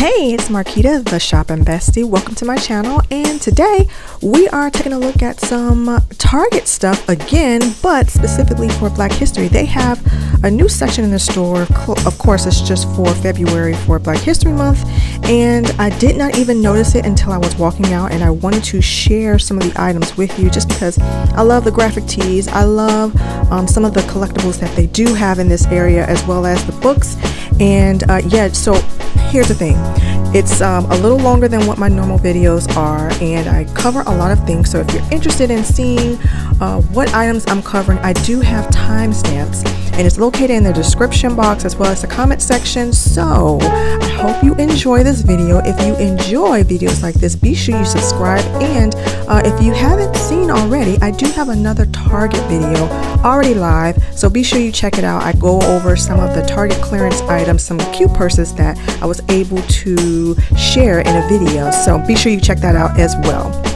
Hey, it's Marquita, the shopping bestie. Welcome to my channel, and today we are taking a look at some Target stuff again, but specifically for Black History. They have a new section in the store. Of course, it's just for February for Black History Month, and I did not even notice it until I was walking out, and I wanted to share some of the items with you just because I love the graphic tees. I love some of the collectibles that they do have in this area, as well as the books. And yeah, so here's the thing. It's a little longer than what my normal videos are, and I cover a lot of things. So if you're interested in seeing what items I'm covering, I do have timestamps, and it's located in the description box as well as the comment section. So I hope you enjoy this video. If you enjoy videos like this, be sure you subscribe. And if you haven't seen already, I do have another Target video already live, so be sure you check it out. I go over some of the Target clearance items, some cute purses that I was able to share in a video, so be sure you check that out as well.